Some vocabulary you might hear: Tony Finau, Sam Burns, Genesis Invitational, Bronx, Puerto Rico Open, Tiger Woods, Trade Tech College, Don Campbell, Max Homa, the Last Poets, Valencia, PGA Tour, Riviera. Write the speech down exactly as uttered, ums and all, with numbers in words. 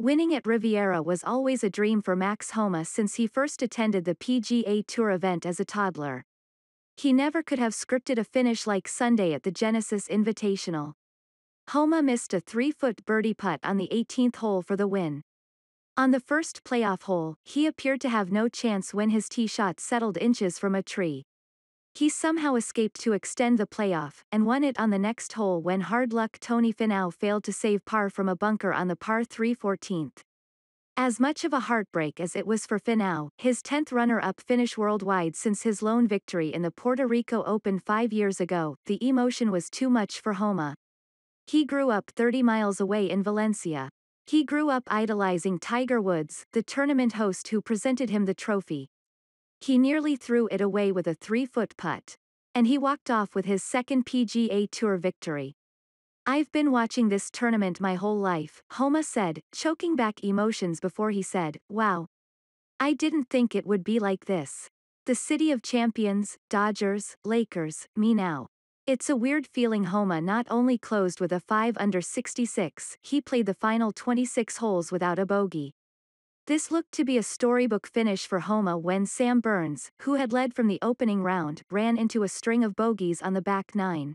Winning at Riviera was always a dream for Max Homa since he first attended the P G A Tour event as a toddler. He never could have scripted a finish like Sunday at the Genesis Invitational. Homa missed a three-foot birdie putt on the eighteenth hole for the win. On the first playoff hole, he appeared to have no chance when his tee shot settled inches from a tree. He somehow escaped to extend the playoff, and won it on the next hole when hard luck Tony Finau failed to save par from a bunker on the par three fourteenth. As much of a heartbreak as it was for Finau, his tenth runner-up finish worldwide since his lone victory in the Puerto Rico Open five years ago, the emotion was too much for Homa. He grew up thirty miles away in Valencia. He grew up idolizing Tiger Woods, the tournament host who presented him the trophy. He nearly threw it away with a three-foot putt. And he walked off with his second P G A Tour victory. "I've been watching this tournament my whole life," Homa said, choking back emotions before he said, "Wow. I didn't think it would be like this. The city of champions, Dodgers, Lakers, me now." It's a weird feeling. Homa not only closed with a five under sixty-six, he played the final twenty-six holes without a bogey. This looked to be a storybook finish for Homa when Sam Burns, who had led from the opening round, ran into a string of bogeys on the back nine.